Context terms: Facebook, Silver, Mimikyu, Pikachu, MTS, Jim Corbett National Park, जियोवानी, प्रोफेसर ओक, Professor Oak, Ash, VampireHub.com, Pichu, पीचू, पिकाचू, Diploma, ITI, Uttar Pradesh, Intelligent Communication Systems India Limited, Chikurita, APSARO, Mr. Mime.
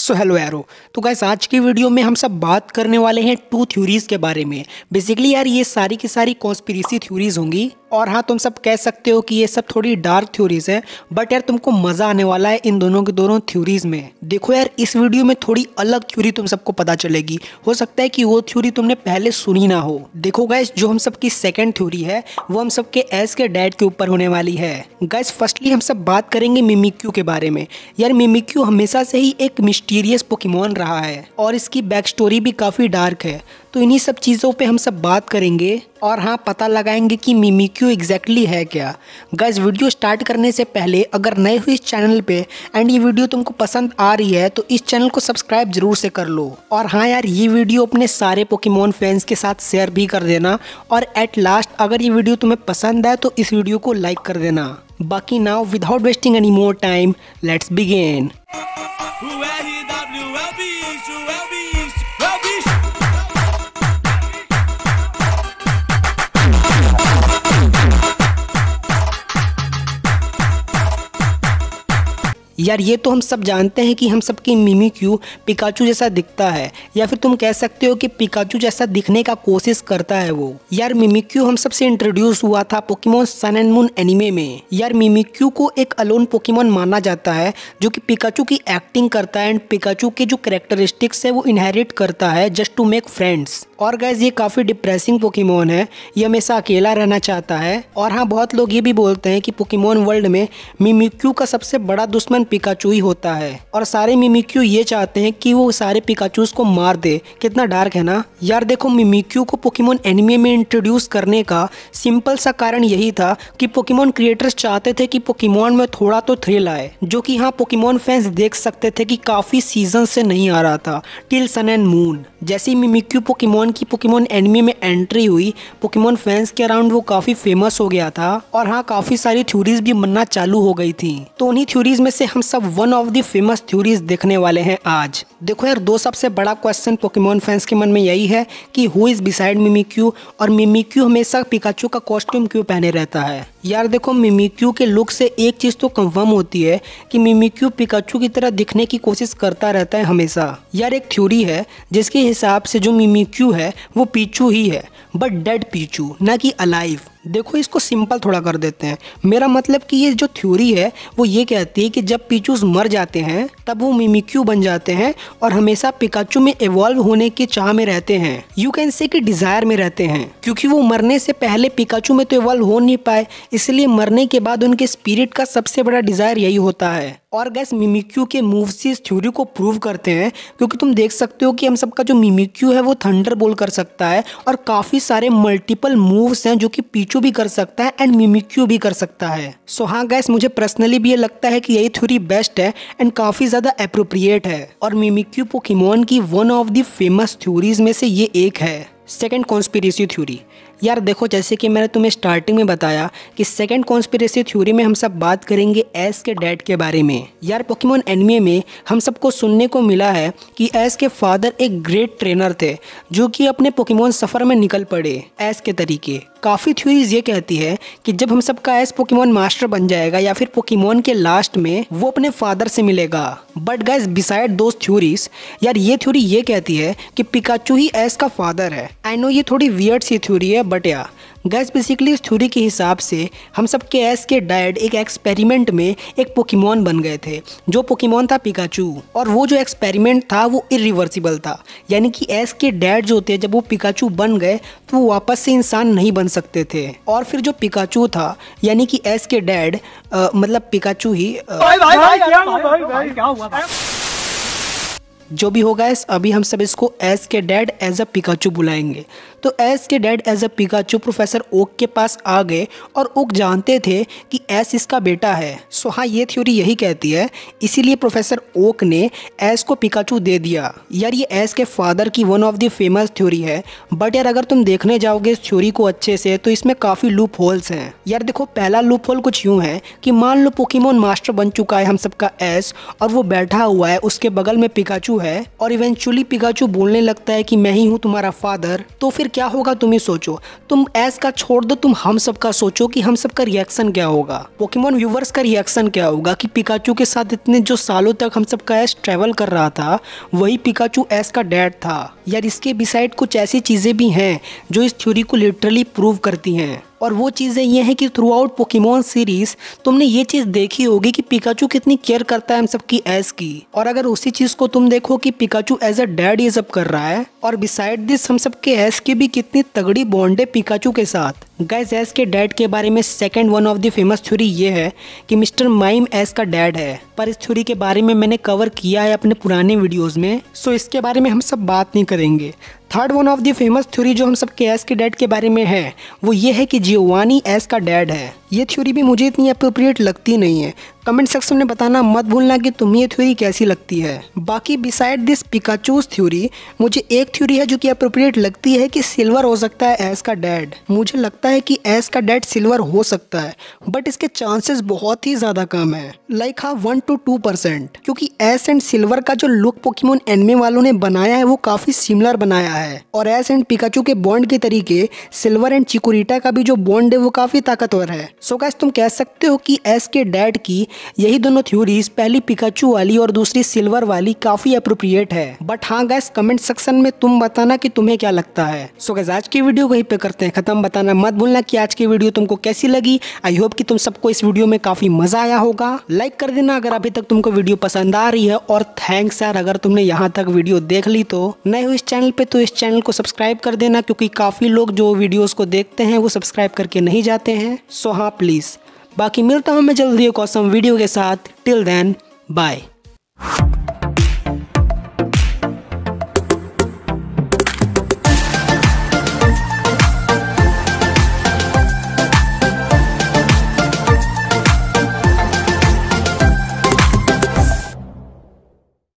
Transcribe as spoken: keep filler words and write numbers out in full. So hello यारो, तो guys आज की वीडियो में हम सब बात करने वाले हैं टू थ्योरीज़ के बारे में। बेसिकली यार ये सारी की सारी कॉन्स्पिरेसी थ्योरीज़ होंगी और हाँ तुम सब कह सकते हो कि ये सब थोड़ी डार्क थ्योरीज़ है, बट यार तुमको मज़ा आने वाला है इन दोनों के दोनों थ्योरीज़ में। देखो यार इस वीडियो में थोड़ी अलग थ्योरी तुम सबको पता चलेगी, हो सकता है कि वो थ्योरी तुमने पहले सुनी ना हो। देखो गाइस जो हम सबकी सेकेंड थ्योरी है वो हम सबके एश के डैड के ऊपर होने वाली है। गाइस फर्स्टली हम सब बात करेंगे मिमिक्यू के बारे में। यार मिमिक्यू हमेशा से ही एक मिस्टीरियस पोकेमॉन रहा है और इसकी बैक स्टोरी भी काफ़ी डार्क है, तो इन्हीं सब चीज़ों पे हम सब बात करेंगे और हाँ पता लगाएंगे कि मिमिक्यू एग्जैक्टली है क्या। गाइस वीडियो स्टार्ट करने से पहले अगर नए हो इस चैनल पे एंड ये वीडियो तुमको पसंद आ रही है तो इस चैनल को सब्सक्राइब जरूर से कर लो और हाँ यार ये वीडियो अपने सारे पोकेमॉन फैंस के साथ शेयर भी कर देना और एट लास्ट अगर ये वीडियो तुम्हें पसंद आए तो इस वीडियो को लाइक कर देना। बाकी now without wasting any more time let's begin. यार ये तो हम सब जानते हैं कि हम सब की मिमिक्यू पिकाचू जैसा दिखता है या फिर तुम कह सकते हो कि पिकाचू जैसा दिखने का कोशिश करता है वो। यार मिमिक्यू हम सबसे इंट्रोड्यूस हुआ था Pokemon sun and moon anime में। यार मिमिक्यू को एक अलोन पोकेमॉन माना जाता है जो कि पिकाचू की एक्टिंग करता है एंड पिकाचू के जो कैरेक्टरिस्टिक्स है वो इनहेरिट करता है जस्ट टू मेक फ्रेंड्स। और गाइस ये काफ़ी डिप्रेसिंग पोकेमॉन है, ये हमेशा अकेला रहना चाहता है और हाँ बहुत लोग ये भी बोलते हैं कि पोकेमॉन वर्ल्ड में मिमिक्यू का सबसे बड़ा दुश्मन पिकाचू ही होता है और सारे मिमिक्यू ये चाहते हैं कि वो सारे पिकाचूस को मार दे। कितना डार्क है ना यार। देखो मिमिक्यू को पोकेमॉन एनिमे में इंट्रोड्यूस करने का सिंपल सा कारण यही था कि पोकेमॉन क्रिएटर्स चाहते थे कि पोकेमॉन में थोड़ा तो थ्रिल आए, जो कि हाँ पोकेमॉन फैंस देख सकते थे कि काफ़ी सीजन से नहीं आ रहा था टिल सन एंड मून। जैसे ही मिमिक्यू पोकेमॉन की पोकेमॉन एनिमे में एंट्री हुई पोकेमॉन फैंस के अराउंड वो काफ़ी फेमस हो गया था और हाँ काफ़ी सारी थ्योरीज भी बनना चालू हो गई थी, तो उन्हीं थ्योरीज में से हम सब one of the famous theories देखने वाले हैं आज। देखो यार दो सबसे बड़ा क्वेश्चन पोकेमॉन फैंस के मन में यही है कि हु इज बिसाइड मिमिक्यू और मिमिक्यू हमेशा पिकाचू का कॉस्ट्यूम क्यों पहने रहता है। यार देखो मिमिक्यू के लुक से एक चीज़ तो कंफर्म होती है कि मिमिक्यू पिकाचू की तरह दिखने की कोशिश करता रहता है हमेशा। यार एक थ्योरी है जिसके हिसाब से जो मिमिक्यू है वो पीचू ही है, बट डेड पीचू ना कि अलाइव। देखो इसको सिंपल थोड़ा कर देते हैं, मेरा मतलब कि ये जो थ्योरी है वो ये कहती है कि जब पीचूस मर जाते हैं तब वो मिमिक्यू बन जाते हैं और हमेशा पिकाचू में इवॉल्व होने की चाह में रहते हैं, यू कैन से कि डिज़ायर में रहते हैं, क्योंकि वो मरने से पहले पिकाचू में तो इवॉल्व हो नहीं पाए, इसलिए मरने के बाद उनके स्पिरिट का सबसे बड़ा डिज़ायर यही होता है। और गाइस मिमिक्यू के मूव्स इस थ्योरी को प्रूव करते हैं, क्योंकि तुम देख सकते हो कि हम सबका जो मिमिक्यू है वो थंडर बोल कर सकता है और काफ़ी सारे मल्टीपल मूव्स हैं जो कि पीचू भी कर सकता है एंड मिमिक्यू भी कर सकता है। सो हाँ गाइस मुझे पर्सनली भी ये लगता है कि यही थ्योरी बेस्ट है एंड काफ़ी ज़्यादा एप्रोप्रिएट है और मिमिक्यू पोकेमॉन की one of the famous theories में से ये एक है। Second conspiracy theory. यार देखो जैसे कि मैंने तुम्हें स्टार्टिंग में बताया कि सेकंड कॉन्स्पिरेसी थ्योरी में हम सब बात करेंगे ऐश के डैड के बारे में। यार पोकेमॉन एनिमे में हम सबको सुनने को मिला है कि ऐश के फादर एक ग्रेट ट्रेनर थे जो कि अपने पोकेमॉन सफ़र में निकल पड़े ऐश के तरीके। काफ़ी थ्योरीज ये कहती है कि जब हम सबका ऐश पोकेमॉन मास्टर बन जाएगा या फिर पोकेमॉन के लास्ट में वो अपने फादर से मिलेगा, but guys beside those theories यार ये थ्योरी ये कहती है कि पिकाचू ही ऐश का फादर है। आई नो ये थोड़ी वियर्ड सी थ्योरी है, बट या गाइस बेसिकली इस थ्योरी के हिसाब से हम सब के ऐश के डैड एक एक्सपेरिमेंट में एक पोकेमॉन बन गए थे जो पोकेमॉन था पिकाचू और वो जो एक्सपेरिमेंट था वो इरिवर्सिबल था, यानी कि ऐश के डैड जो थे जब वो पिकाचू बन गए तो वो वापस से इंसान नहीं बन सकते थे। और फिर जो पिकाचू था यानी कि ऐश के डैड मतलब पिकाचू ही आ, जो भी होगा इस अभी हम सब इसको ऐश के डैड एज अ पिकाचू बुलाएंगे। तो ऐश के dad as a पिकाचू प्रोफेसर ओक के पास आ गए और ओक जानते थे कि ऐश इसका बेटा है, सो हाँ ये थ्योरी यही कहती है, इसीलिए प्रोफेसर ओक ने ऐश को पिकाचू दे दिया। यार ये ऐश के फादर की one of the famous theory है, बट यार अगर तुम देखने जाओगे इस थ्योरी को अच्छे से तो इसमें काफ़ी लूप होल्स हैं। यार देखो पहला लूप होल कुछ यूँ है कि मान लो पोकेमॉन मास्टर बन चुका है हम सबका ऐश और वो बैठा हुआ है, उसके बगल में पिकाचू है और इवेंचुअली पिकाचू बोलने लगता है कि मैं ही हूँ तुम्हारा फादर, तो फिर क्या होगा तुम ही सोचो। तुम ऐश का छोड़ दो, तुम हम सबका सोचो कि हम सबका रिएक्शन क्या होगा, पोकेमॉन व्यूवर्स का रिएक्शन क्या होगा कि पिकाचू के साथ इतने जो सालों तक हम सबका ऐश ट्रैवल कर रहा था वही पिकाचू ऐश का डैड था। यार इसके बिसाइड कुछ ऐसी चीज़ें भी हैं जो इस थ्योरी को लिटरली प्रूव करती हैं, और वो चीज़ें ये हैं कि थ्रू आउट पोकेमॉन सीरीज़ तुमने ये चीज़ देखी होगी कि पिकाचू कितनी केयर करता है हम सबकी ऐश की, और अगर उसी चीज़ को तुम देखो कि पिकाचू एज अ डैड ये सब कर रहा है, और बिसाइड दिस हम सबके ऐश की भी कितनी तगड़ी बॉन्ड है पिकाचू के साथ। गाइस ऐश के डैड के बारे में second one of the famous theory ये है कि मिस्टर माइम ऐश का डैड है, पर इस थ्योरी के बारे में मैंने कवर किया है अपने पुराने वीडियोस में, सो इसके बारे में हम सब बात नहीं करेंगे। Third one of the famous theory जो हम सबके ऐश के डैड के बारे में है वो ये है कि जियोवानी ऐश का डैड है। ये थ्योरी भी मुझे इतनी अप्रोप्रिएट लगती नहीं है, कमेंट सेक्शन में बताना मत भूलना कि तुम्हें ये थ्योरी कैसी लगती है। बाकी बिसाइड दिस पिकाचूज थ्योरी मुझे एक थ्योरी है जो कि अप्रोप्रिएट लगती है कि सिल्वर हो सकता है ऐश का डैड। मुझे लगता है कि ऐश का डैड सिल्वर हो सकता है, बट इसके चांसेस बहुत ही ज़्यादा कम है, लाइक हाँ वन टू टू परसेंट क्योंकि ऐश एंड सिल्वर का जो लुक पोकेमॉन एनिमे वालों ने बनाया है वो काफ़ी सिमिलर बनाया है, और ऐश एंड पिकाचू के बॉन्ड के तरीके सिल्वर एंड चिकुरिटा का भी जो बॉन्ड है वो काफ़ी ताकतवर है। सो गाइस तुम कह सकते हो कि ऐश के डैड की यही दोनों थ्योरीज, पहली पिकाचू वाली और दूसरी सिल्वर वाली, काफी अप्रोप्रिएट है। बट हाँ गाइस कमेंट सेक्शन में तुम बताना कि तुम्हें क्या लगता है। सो गाइस आज की वीडियो को यहीं पे करते हैं खत्म। बताना मत भूलना कि आज की वीडियो तुमको कैसी लगी। आई होप कि तुम सबको इस वीडियो में काफी मजा आया होगा। लाइक कर देना अगर अभी तक तुमको वीडियो पसंद आ रही है, और थैंक्स यार अगर तुमने यहाँ तक वीडियो देख ली। तो नए हो इस चैनल पे तो इस चैनल को सब्सक्राइब कर देना, क्योंकि काफी लोग जो वीडियोज को देखते हैं वो सब्सक्राइब करके नहीं जाते हैं। सो हाँ प्लीज। बाकी मिलता हूँ मैं जल्दी एक औसम वीडियो के साथ। Till then bye.